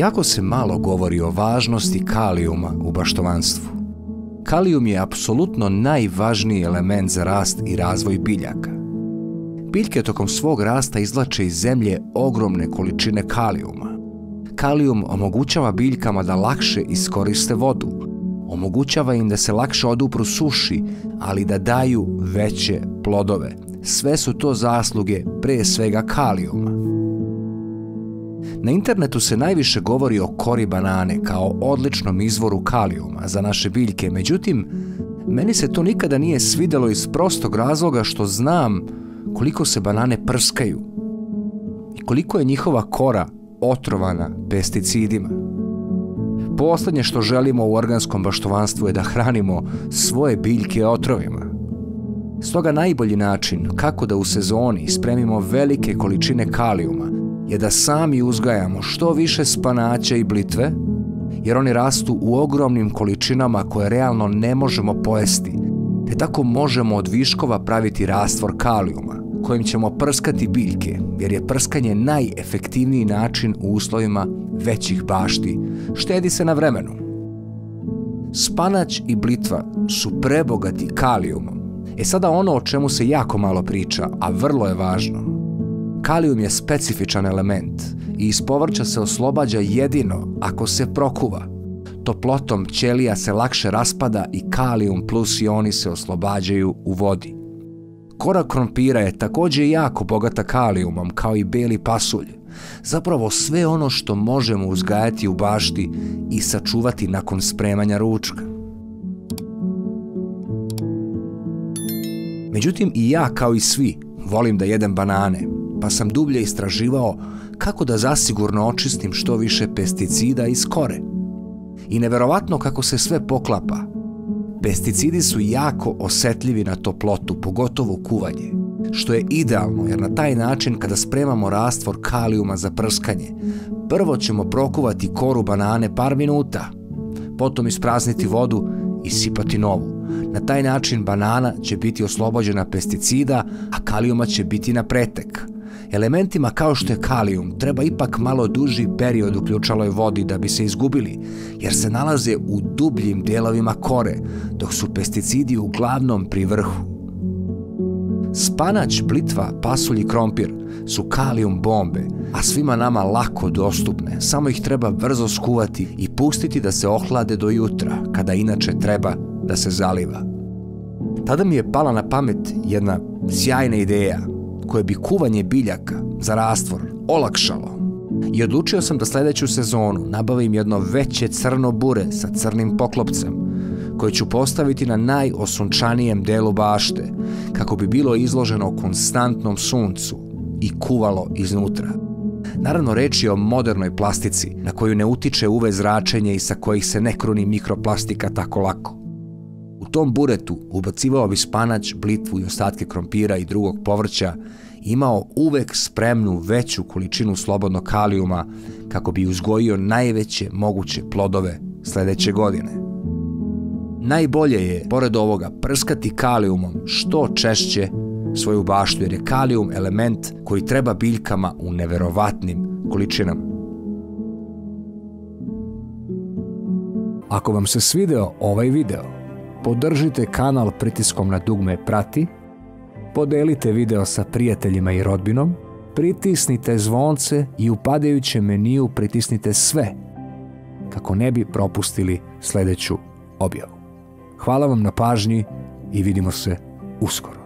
Jako se malo govori o važnosti kalijuma u baštovanstvu. Kalijum je apsolutno najvažniji element za rast i razvoj biljaka. Biljke tokom svog rasta izvlače iz zemlje ogromne količine kalijuma. Kalijum omogućava biljkama da lakše iskoriste vodu, omogućava im da se lakše odupru suši, ali da daju veće plodove. Sve su to zasluge pre svega kalijuma. Na internetu se najviše govori o kori banane kao odličnom izvoru kalijuma za naše biljke, međutim, meni se to nikada nije svidelo iz prostog razloga što znam koliko se banane prskaju i koliko je njihova kora otrovana pesticidima. Poslednje što želimo u organskom baštovanstvu je da hranimo svoje biljke otrovima. Stoga najbolji način kako da u sezoni spremimo velike količine kalijuma je da sami uzgajamo što više spanaća i blitve, jer oni rastu u ogromnim količinama koje realno ne možemo pojesti, te tako možemo od viškova praviti rastvor kalijuma, kojim ćemo prskati biljke, jer je prskanje najefektivniji način u uslovima većih bašti, štedi se na vremenu. Spanać i blitva su prebogati kalijumom. E sada ono o čemu se jako malo priča, a vrlo je važno. Kalijum je specifičan element i iz povrća se oslobađa jedino ako se prokuva. Toplotom ćelija se lakše raspada i kalijum plus ioni se oslobađaju u vodi. Kora krompira je također jako bogata kalijumom, kao i beli pasulj. Zapravo sve ono što možemo uzgajati u bašti i sačuvati nakon spremanja ručka. Međutim, i ja kao i svi volim da jedem banane, pa sam dublje istraživao kako da zasigurno očistim što više pesticida iz kore. I neverovatno kako se sve poklapa. Pesticidi su jako osetljivi na toplotu, pogotovo kuvanje, što je idealno jer na taj način kada spremamo rastvor kalijuma za prskanje, prvo ćemo prokuvati koru banane par minuta, potom isprazniti vodu i sipati novu. Na taj način banana će biti oslobođena pesticida, a kalijuma će biti na pretek. Elementima kao što je kalijum treba ipak malo duži period u ključaloj vodi da bi se izgubili, jer se nalaze u dubljim delovima kore, dok su pesticidi uglavnom pri vrhu. Spanać, blitva, pasulj i krompir su kalijum bombe, a svima nama lako dostupne, samo ih treba brzo skuvati i pustiti da se ohlade do jutra, kada inače treba da se zaliva. Tada mi je pala na pamet jedna sjajna ideja koja bi kuvanje biljaka za rastvor olakšalo i odlučio sam da sljedeću sezonu nabavim jedno veće crno bure sa crnim poklopcem koje ću postaviti na najosunčanijem delu bašte kako bi bilo izloženo konstantnom suncu i kuvalo iznutra. Naravno, reč je o modernoj plastici na koju ne utiče UV zračenje i sa kojih se ne kruni mikroplastika tako lako. U tom buretu ubacivao bi spanać, blitvu i ostatke krompira i drugog povrća, imao uvek spremnu veću količinu slobodnog kalijuma kako bi uzgojio najveće moguće plodove sljedeće godine. Najbolje je, pored ovoga, prskati kalijumom što češće svoju baštu jer je kalijum element koji treba biljkama u neverovatnim količinama. Ako vam se svideo ovaj video, podržite kanal pritiskom na dugme Prati, podelite video sa prijateljima i rodbinom, pritisnite zvonce i u padajućem meniju pritisnite sve kako ne bi propustili sljedeću objavu. Hvala vam na pažnji i vidimo se uskoro.